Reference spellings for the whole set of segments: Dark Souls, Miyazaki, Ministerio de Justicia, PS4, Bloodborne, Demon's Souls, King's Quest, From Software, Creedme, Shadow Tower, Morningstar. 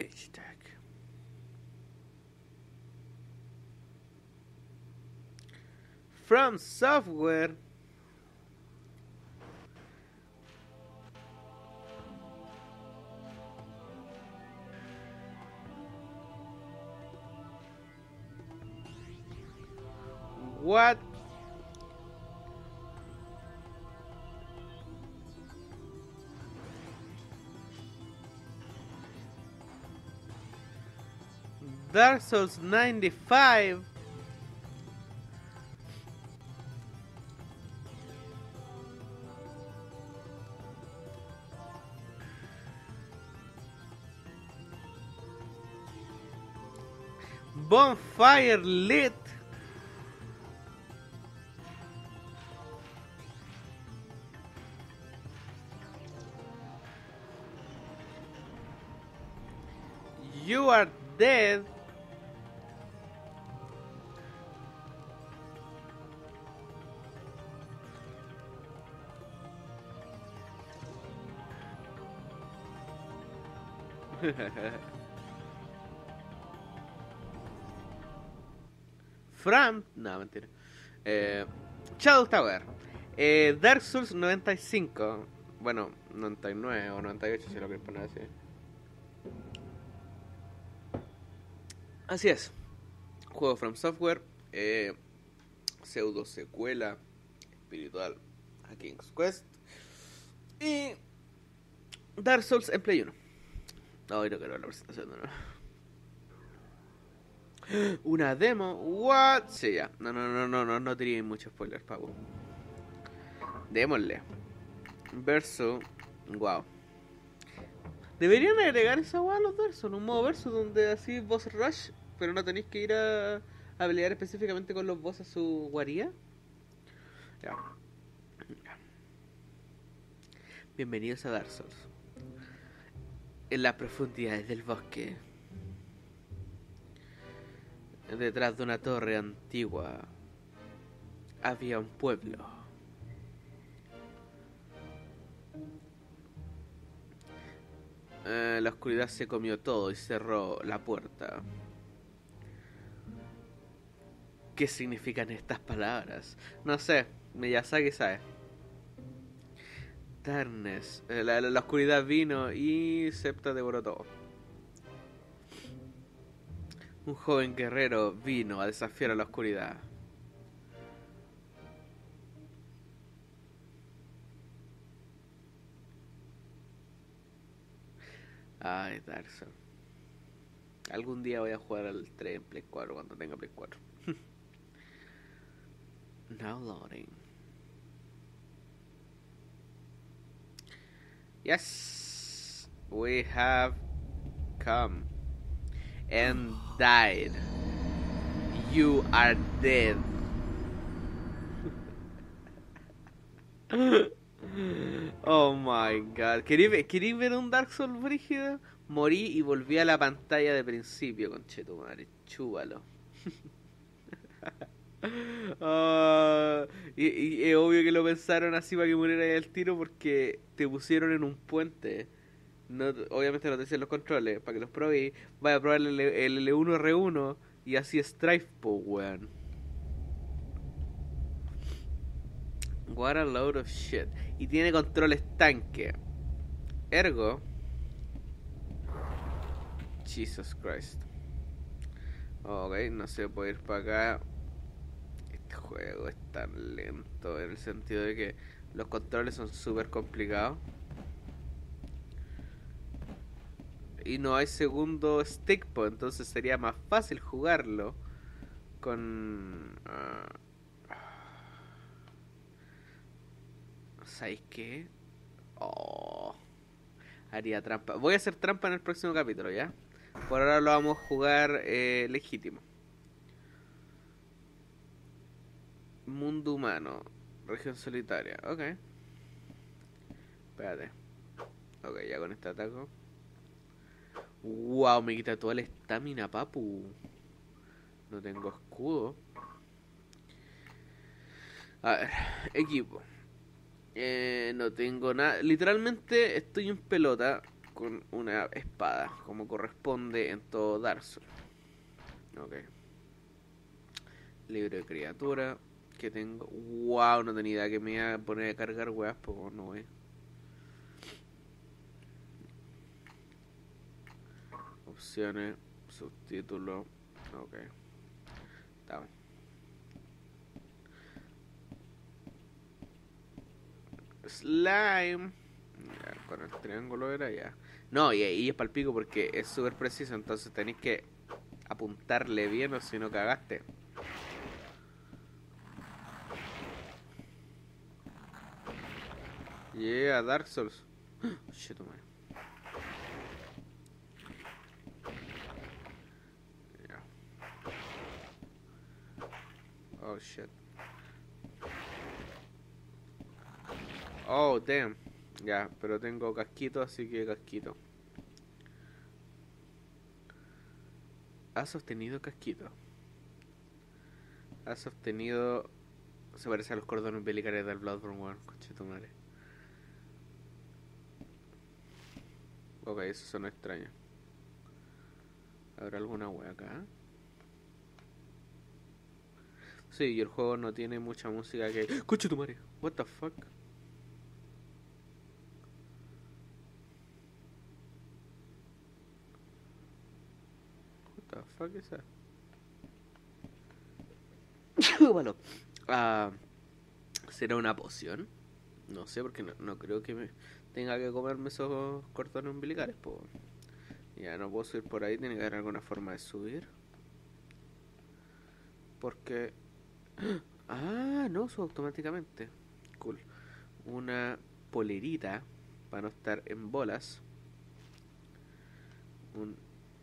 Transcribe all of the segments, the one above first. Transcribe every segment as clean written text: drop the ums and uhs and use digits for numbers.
Haystack. From Software. What? Dark Souls 95. Bonfire Lit. You Are Dead. From... No, mentira. Shadow Tower. Dark Souls 95. Bueno, 99 o 98 si lo quieres poner así. Así es. Juego From Software. Pseudo secuela espiritual a King's Quest. Y Dark Souls en Play 1. No, yo creo que la presentación no. Una demo. What? Sí, ya. No tiréis mucho spoiler, pavo. Démosle. Verso. Wow. Deberían agregar esa hueá a los versos, un modo verso donde así boss rush, pero no tenéis que ir a pelear específicamente con los boss a su guarida. Ya. Bienvenidos a Dark Souls. En las profundidades del bosque, detrás de una torre antigua, había un pueblo. La oscuridad se comió todo y cerró la puerta. ¿Qué significan estas palabras? No sé, Miyazaki sabe. Darkness. La oscuridad vino y Septa devoró todo. Un joven guerrero vino a desafiar a la oscuridad. Ay, Dark Souls. Algún día voy a jugar al 3 en Play 4 cuando tenga Play 4. Now loading. Yes, we have come and died. You are dead. Oh my god. ¿Queréis ver un Dark Souls brígido? Morí y volví a la pantalla de principio, conchetumadre. Chúbalo. Y es obvio que lo pensaron así para que muriera ahí el tiro, porque te pusieron en un puente. No, obviamente no te dicen los controles para que los probéis. Vaya a probar el L1R1 y así Strife, po, weón. What a load of shit. Y tiene controles tanque. Ergo, Jesus Christ. Ok, no se puede ir para acá. Este juego es tan lento en el sentido de que los controles son súper complicados y no hay segundo stick, pues entonces sería más fácil jugarlo con... ¿Sabéis qué? Oh, haría trampa. Voy a hacer trampa en el próximo capítulo, ¿ya? Por ahora lo vamos a jugar legítimo. Mundo humano, región solitaria, ok. Espérate. Ok, ya con este ataco. Wow, me quita toda la estamina, papu. No tengo escudo. A ver, equipo. No tengo nada. Literalmente estoy en pelota. con una espada, como corresponde en todo Dark Souls. Ok. Libro de criatura. Que tengo. Wow, no tenía idea que me iba a poner a cargar weas, pues no, Opciones, subtítulo. Ok. Down. Slime. Ya, con el triángulo era ya. No, y ahí es palpico porque es súper preciso, entonces tenéis que apuntarle bien o si no cagaste. Yeah, Dark Souls. Shit, man. Yeah. Oh shit. Oh damn. Ya, yeah, pero tengo casquito, así que casquito. Has obtenido casquito. Has obtenido. Se parece a los cordones umbilicales del Bloodborne, weón. Conchetumare. Ok, eso suena extraño. ¿Habrá alguna wea acá? Sí, y el juego no tiene mucha música que... ¡Escucha tu madre! What the fuck? What the fuck is that? Bueno, ¿será una poción? No sé, porque no creo que me... tenga que comerme esos cordones umbilicales, pues. Ya no puedo subir por ahí, tiene que haber alguna forma de subir. Porque... Ah, no, subo automáticamente. Cool. Una polerita para no estar en bolas. Un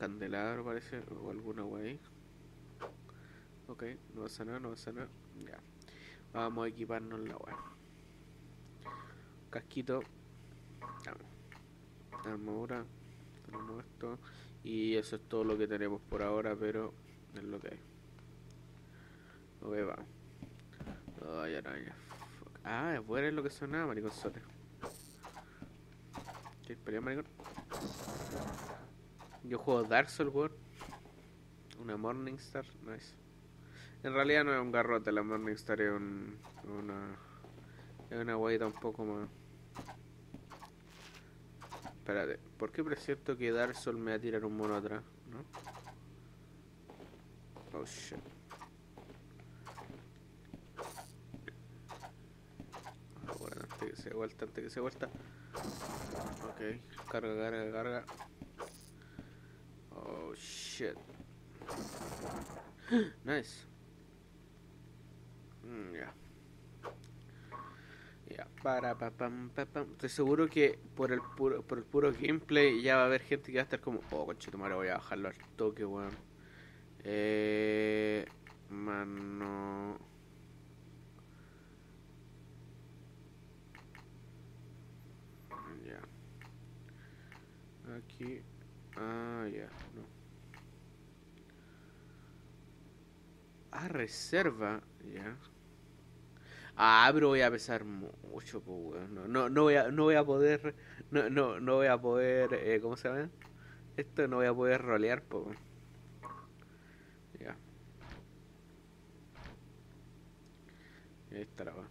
candelabro parece, o alguna wey. Ok, no pasa nada, no pasa nada. Ya. Vamos a equiparnos la wey. Casquito. Armadura, tenemos esto y eso es todo lo que tenemos por ahora, pero es lo que hay. Ok, va. Ay, araña. Fuck. Ah, es bueno, es lo que sonaba, mariconzote. ¿Qué pelea, maricón? Yo juego Dark Souls, weón. Una Morningstar, nice. En realidad no es un garrote, la Morningstar es una guayita un poco más. Espérate, ¿por qué presiento que Dark Souls me va a tirar un mono atrás? ¿No? Oh shit. Bueno, antes que se vuelta, antes que se vuelta. Ok, carga, carga, carga. Oh shit. Nice. Ya. Yeah. Ya, para papam papam. Estoy seguro que por el puro gameplay ya va a haber gente que va a estar como, oh, conchetumare, voy a bajarlo al toque, weón. Mano. Ya. Aquí. Ah, ya, no. Ah, reserva, ya. Ah, pero voy a pesar mucho, pues, weón. No voy a poder, ¿cómo se llama? Esto no voy a poder rolear, pues, weón. Ya. Ahí está la weón.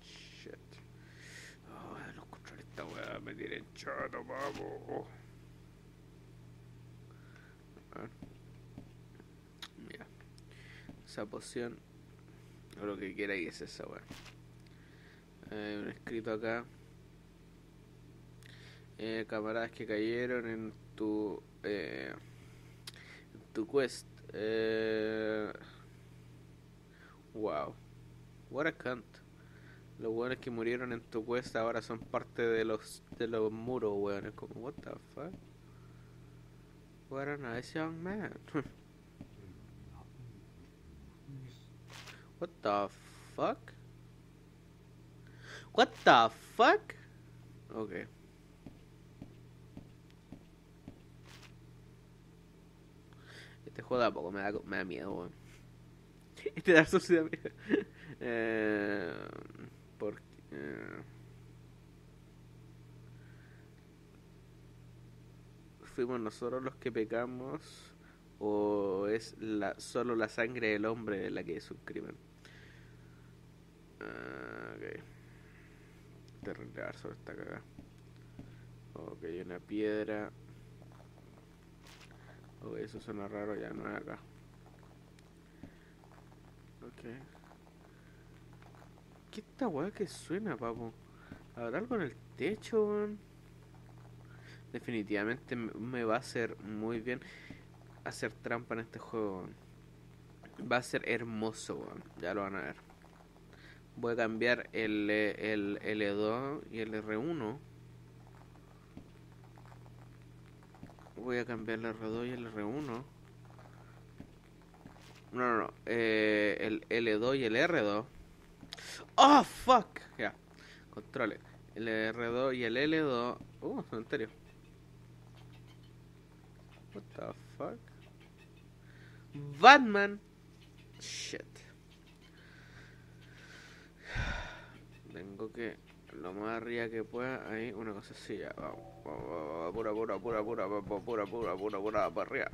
Shit. Ah, los controles de esta weón me tienen chato, vamos. Mira. Esa poción. O lo que quiera y es esa weá. Hay un escrito acá. Camaradas que cayeron en tu quest. Wow. What a cunt. Los weones que murieron en tu quest ahora son parte de los muros, weones. Como, what the fuck? What a nice young man. What the fuck? What the fuck? Okay. Este juego da poco, me da miedo, weón. Este da suciedad. fuimos nosotros los que pecamos, o es solo la sangre del hombre la que es un crimen. Ok. De relevar sobre esta cagada. Ok, una piedra. Ok, eso suena raro, ya no es acá. Ok. ¿Qué esta weá que suena, papo? ¿Habrá algo en el techo, man? Definitivamente me va a hacer muy bien hacer trampa en este juego. Va a ser hermoso, man. Ya lo van a ver. Voy a cambiar el L2 y el R1. Voy a cambiar el R2 y el R1. No. El L2 y el R2. ¡Oh, fuck! Ya. Controle. El R2 y el L2. Cementerio. What the fuck? Batman. Shit. Tengo que lo más arriba que pueda. Ahí una cosa así. Ya. Vamos. Pura, para arriba.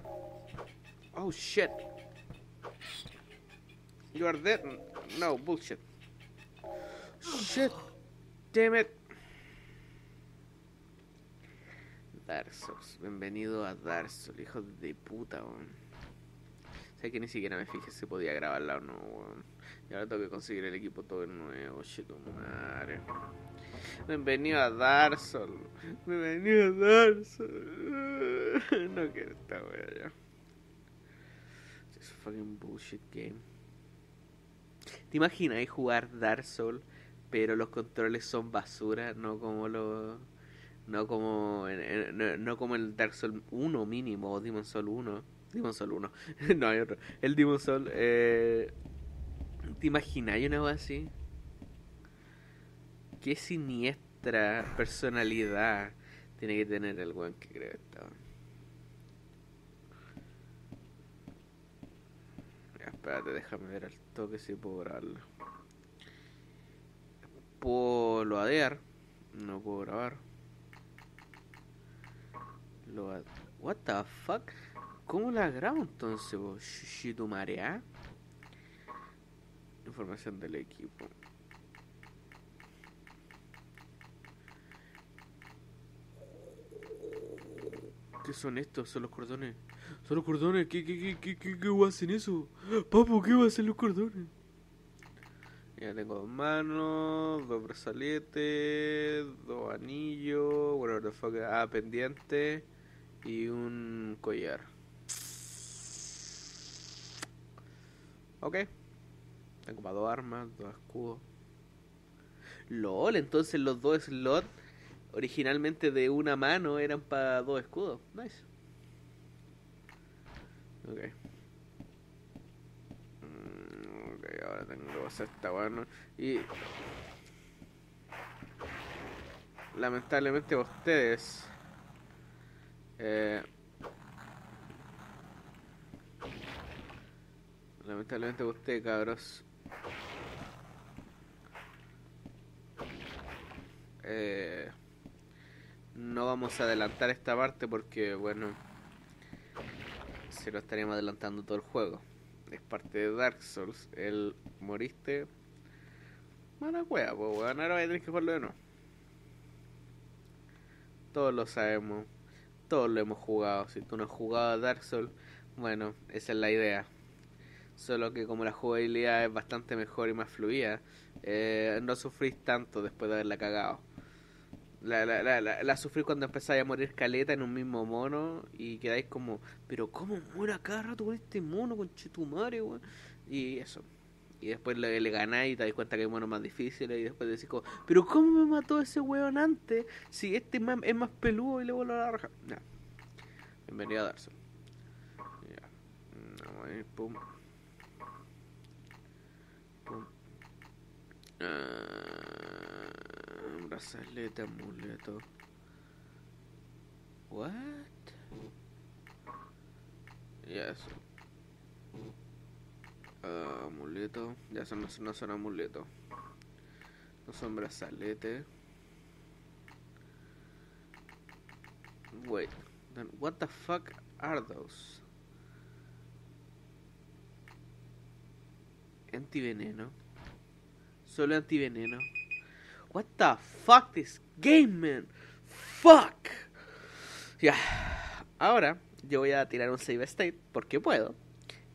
Oh shit. You are dead. No, bullshit. Shit. Damn it. Dark Souls. Bienvenido a Dark Souls, hijo de puta, weón. Sé que ni siquiera me fijé si podía grabarla o no, weón. Y ahora tengo que conseguir el equipo todo de nuevo, chico, madre. Bienvenido a Dark Souls. Bienvenido a Dark Souls. No quiero esta wea ya. This fucking bullshit game. ¿Te imaginas jugar Dark Souls, pero los controles son basura, no como los... No como el Dark Souls 1 mínimo, o Demon's Souls 1. Demon's Souls 1. No, hay otro. El Demon's Souls... ¿Te imagináis una cosa así? Qué siniestra personalidad tiene que tener el weón que creo esto. Ya, espérate, déjame ver al toque si puedo grabarlo. Puedo loadear. No puedo grabar. What the fuck? ¿Cómo la grabo entonces, vos? ¿Shito marea? Información del equipo. ¿Qué son estos? Son los cordones. Son los cordones. ¿Qué hacen eso? Papu, ¿qué va a hacer los cordones? Ya tengo dos manos, dos brazaletes, dos anillos, whatever the fuck, pendiente. Y un collar. Ok. Tengo para dos armas, dos escudos. LOL, entonces los dos slots originalmente de una mano eran para dos escudos. Nice. Ok. Ok, ahora tengo que hacer esta mano. Y... lamentablemente ustedes... lamentablemente ustedes, cabros, no vamos a adelantar esta parte porque, bueno, se lo estaríamos adelantando todo el juego. Es parte de Dark Souls. El moriste, mala wea, pues weón, ahora voy a tener que jugarlo de nuevo. Todos lo sabemos. Todos lo hemos jugado. Si tú no has jugado a Dark Souls, bueno, esa es la idea. Solo que como la jugabilidad es bastante mejor y más fluida, no sufrís tanto después de haberla cagado. La sufrí cuando empezáis a morir caleta en un mismo mono y quedáis como, pero ¿cómo muero a cada rato con este mono, conchetumare, weón? Y eso. Y después le ganáis y te das cuenta que hay monos más difíciles. Y después decís como, pero ¿cómo me mató ese weón antes? Si este es más peludo y le voló a la raja. No. Bienvenido a Dark Souls. Ya. Vamos a ir, pum. Pum. Brazalete, amuleto. What? Ya eso. Amuleto, ya son, no son amuletos, no son brazaletes. Wait, Then what the fuck are those? Antiveneno. Solo antiveneno. What the fuck this game, man. Fuck. Ya. Ahora yo voy a tirar un save state porque puedo.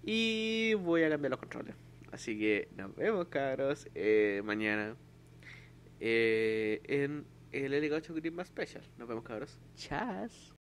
Y voy a cambiar los controles. Así que nos vemos, cabros, mañana en el LK8 Green Special. Nos vemos, cabros. Chas.